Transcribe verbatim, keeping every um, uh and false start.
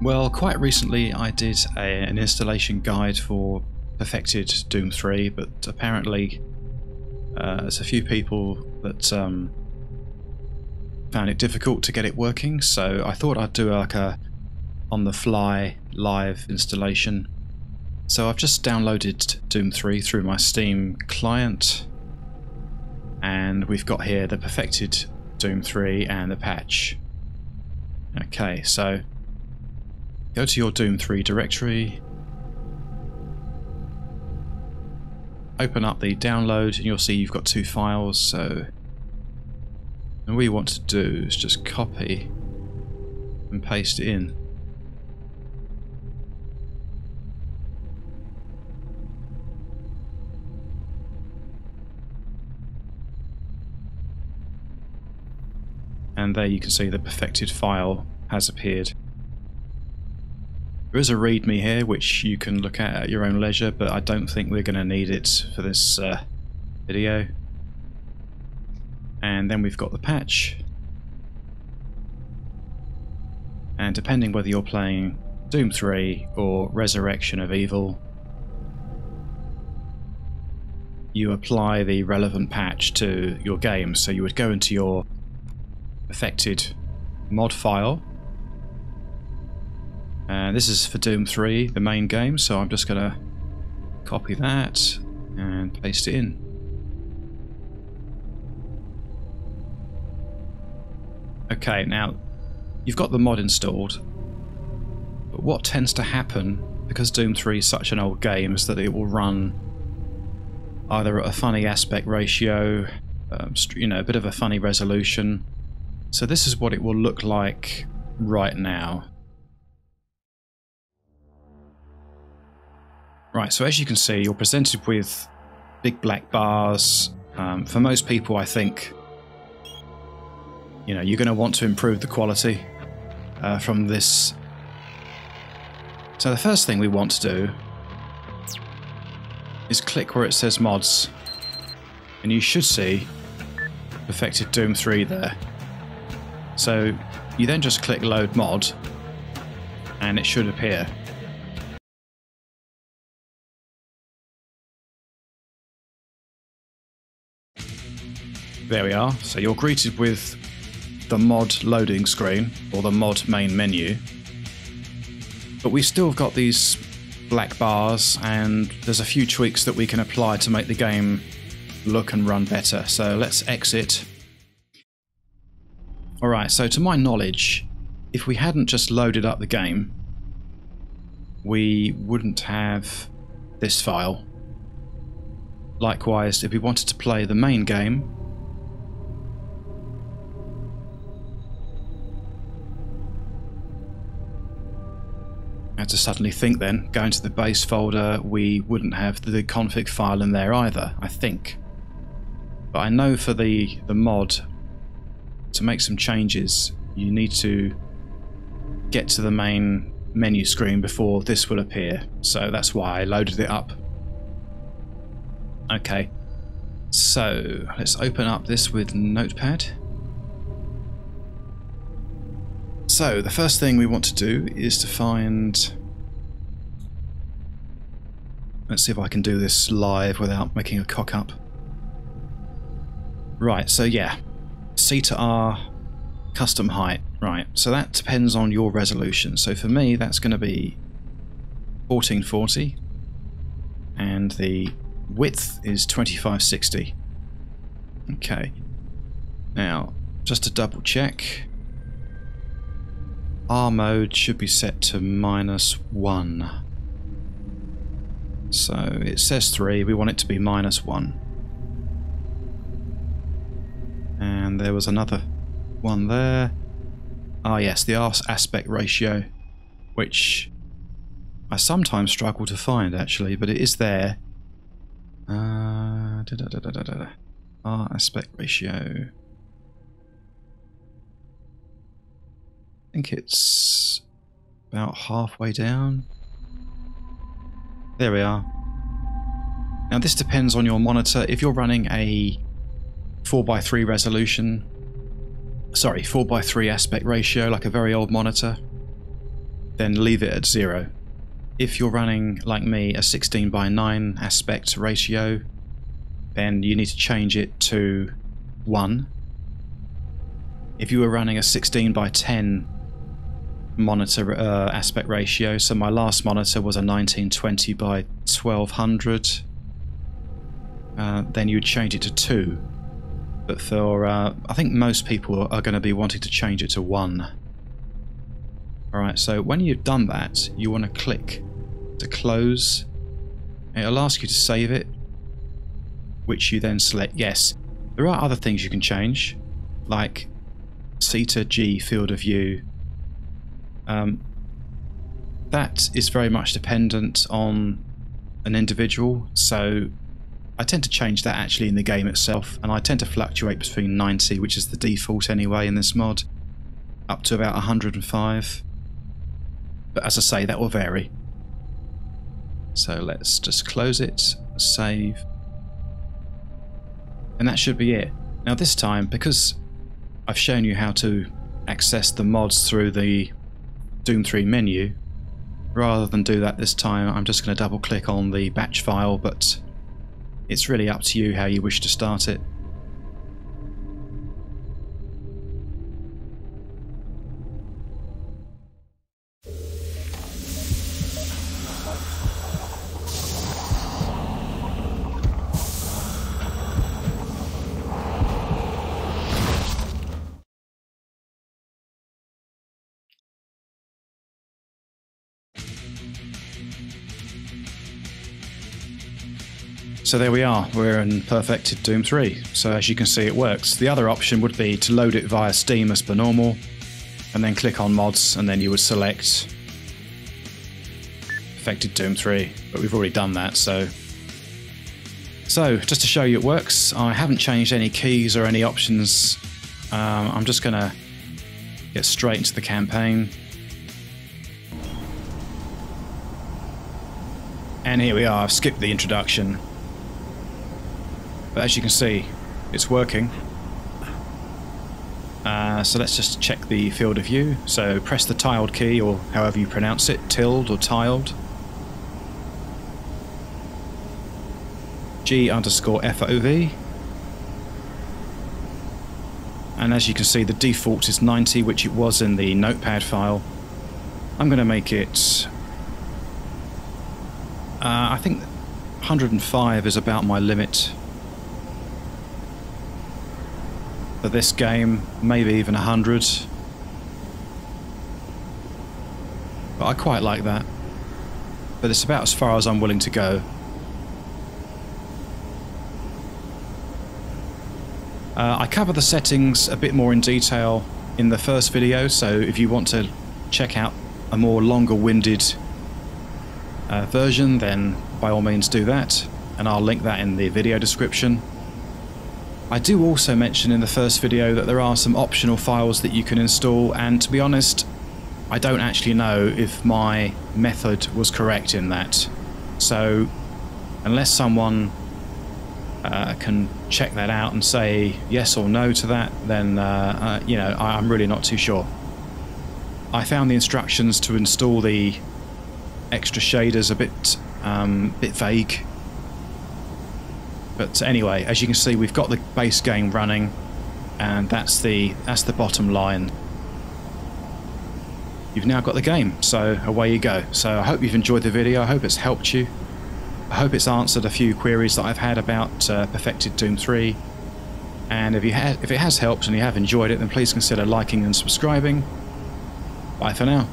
Well, quite recently I did a, an installation guide for Perfected Doom three, but apparently uh, there's a few people that um, found it difficult to get it working, so I thought I'd do like a on-the-fly live installation. So I've just downloaded Doom three through my Steam client, and we've got here the Perfected Doom three and the patch. Okay, so go to your Doom three directory, open up the download, and you'll see you've got two files. So and what you want to do is just copy and paste it in. And there you can see the perfected file has appeared. There is a README here which you can look at at your own leisure, but I don't think we're going to need it for this uh, video. And then we've got the patch. And depending whether you're playing Doom three or Resurrection of Evil, you apply the relevant patch to your game. So you would go into your affected mod file, and this is for Doom three, the main game, so I'm just gonna copy that and paste it in. Okay, now you've got the mod installed, but what tends to happen, because Doom three is such an old game, is that it will run either at a funny aspect ratio, um, you know, a bit of a funny resolution. So this is what it will look like right now. Right, so as you can see, you're presented with big black bars. Um, for most people, I think, you know, you're going to want to improve the quality uh, from this. So the first thing we want to do is click where it says mods, and you should see Perfected Doom three there. So you then just click load mod and it should appear. There we are. So you're greeted with the mod loading screen, or the mod main menu. But we've still got these black bars, and there's a few tweaks that we can apply to make the game look and run better. So let's exit. Alright, so to my knowledge, if we hadn't just loaded up the game, we wouldn't have this file. Likewise, if we wanted to play the main game, I had to suddenly think then, going to the base folder, we wouldn't have the config file in there either, I think. But I know for the, the mod, to make some changes, you need to get to the main menu screen before this will appear, so that's why I loaded it up. Okay, so let's open up this with Notepad. So the first thing we want to do is to find, let's see if I can do this live without making a cock up. Right, so yeah, C to R, custom height, right, so that depends on your resolution. So for me that's going to be fourteen forty and the width is twenty-five sixty. Okay, now just to double check, R mode should be set to minus one. So it says three, we want it to be minus one. And there was another one there. Ah yes, the aspect ratio, which I sometimes struggle to find actually, but it is there. Uh, da, da, da, da, da, da. R aspect ratio. I think it's about halfway down. There we are. Now this depends on your monitor. If you're running a four by three resolution, sorry, four by three aspect ratio, like a very old monitor, then leave it at zero. If you're running, like me, a sixteen by nine aspect ratio, then you need to change it to one. If you were running a sixteen by ten monitor uh, aspect ratio, so my last monitor was a nineteen twenty by twelve hundred, uh, then you would change it to two. But for, uh, I think most people are going to be wanting to change it to one. Alright, so when you've done that, you want to click to close. It'll ask you to save it, which you then select yes. There are other things you can change, like C to G field of view. Um, that is very much dependent on an individual, so I tend to change that actually in the game itself, and I tend to fluctuate between ninety, which is the default anyway in this mod, up to about one hundred and five. But as I say, that will vary. So let's just close it, save. And that should be it. Now this time, because I've shown you how to access the mods through the Doom three menu, rather than do that this time, I'm just going to double click on the batch file, but it's really up to you how you wish to start it. So there we are, we're in Perfected Doom three, so as you can see it works. The other option would be to load it via Steam as per normal, and then click on mods, and then you would select Perfected Doom three, but we've already done that, so... So, just to show you it works, I haven't changed any keys or any options. Um, I'm just gonna get straight into the campaign. And here we are, I've skipped the introduction. But as you can see, it's working. Uh, so let's just check the field of view. So press the tiled key, or however you pronounce it, tilde or tiled. G underscore F O V. And as you can see, the default is ninety, which it was in the Notepad file. I'm going to make it... Uh, I think one hundred and five is about my limit for this game, maybe even one hundred. But I quite like that. But it's about as far as I'm willing to go. Uh, I cover the settings a bit more in detail in the first video, so if you want to check out a more longer-winded uh, version, then by all means do that, and I'll link that in the video description. I do also mention in the first video that there are some optional files that you can install, and to be honest, I don't actually know if my method was correct in that. So, unless someone uh, can check that out and say yes or no to that, then, uh, uh, you know, I'm really not too sure. I found the instructions to install the extra shaders a bit, um, bit vague. But anyway, as you can see, we've got the base game running, and that's the that's the bottom line. You've now got the game, so away you go. So I hope you've enjoyed the video. I hope it's helped you. I hope it's answered a few queries that I've had about uh, Perfected Doom three. And if you ha if it has helped and you have enjoyed it, then please consider liking and subscribing. Bye for now.